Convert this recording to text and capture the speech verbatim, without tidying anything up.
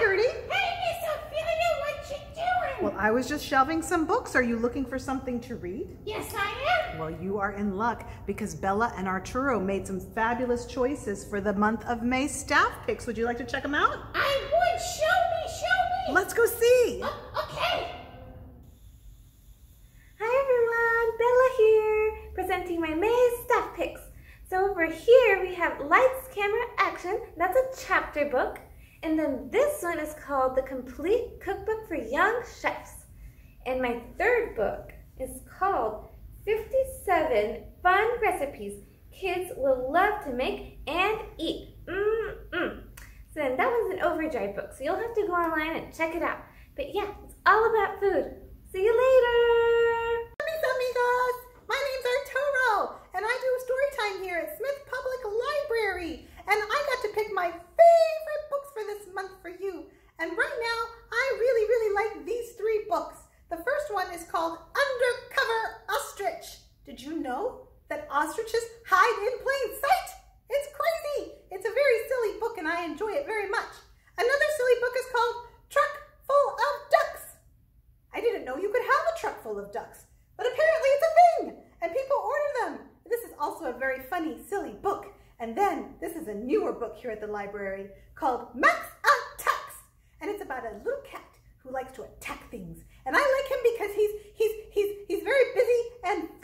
Gertie. Hey, Miss Ophelia, what you doing? Well, I was just shelving some books. Are you looking for something to read? Yes, I am. Well, you are in luck because Bella and Arturo made some fabulous choices for the month of May staff picks. Would you like to check them out? I would. Show me, show me. Let's go see. Uh, okay. Hi, everyone. Bella here, presenting my May staff picks. So over here we have Lights, Camera, Action. That's a chapter book. And then this one is called The Complete Cookbook for Young Chefs. And my third book is called fifty-seven Fun Recipes Kids Will Love to Make and Eat. Mm-mm. So then that one's an Overdrive book, so you'll have to go online and check it out. But yeah, it's all about food. See you later! Amigos, amigos! My name's Arturo, and I do story time here at Smith Public Library. And I got to pick my favorite books for this month for you. And right now, I really, really like these three books. The first one is called Undercover Ostrich. Did you know that ostriches hide in plain sight? It's crazy. It's a very silly book and I enjoy it very much. Another silly book is called Truck Full of Ducks. I didn't know you could have a truck full of ducks, but apparently it's a thing and people order them. This is also a very funny, silly book. And then, this is a newer book here at the library called Max Attacks. And it's about a little cat who likes to attack things. And I like him because he's, he's, he's, he's very busy and